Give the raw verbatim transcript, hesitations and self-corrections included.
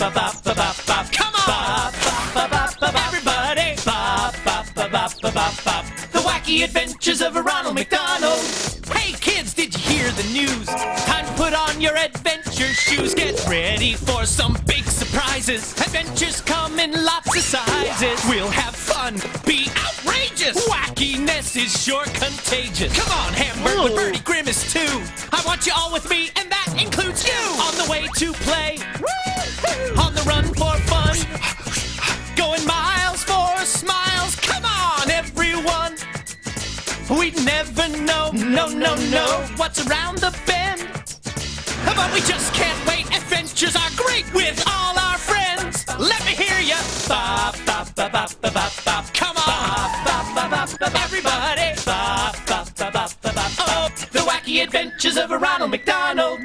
ba ba ba ba ba. Come on! Ba ba ba ba, everybody! Ba ba ba ba ba ba. The wacky adventures of Ronald McDonald. Hey kids, did you hear the news? Time to put on your adventure shoes. Get ready for some big surprises. Adventures come in lots of sizes. We'll have fun. Be outrageous. Wackiness is sure contagious. Come on, Hamburglar, Birdie, Grimace too. I want you all with me, and that includes you. On the way to play. On the run for fun. Going miles for smiles. Come on, everyone. We never know, no, no, no, what's around the bend. But we just can't wait. Adventures are great with all our friends. Let me hear ya. Bop, bop, bop, bop, bop, bop. Come on. Bop, bop, bop, bop, everybody. Bop, bop, bop, bop, bop. Oh, the wacky adventures of Ronald McDonald.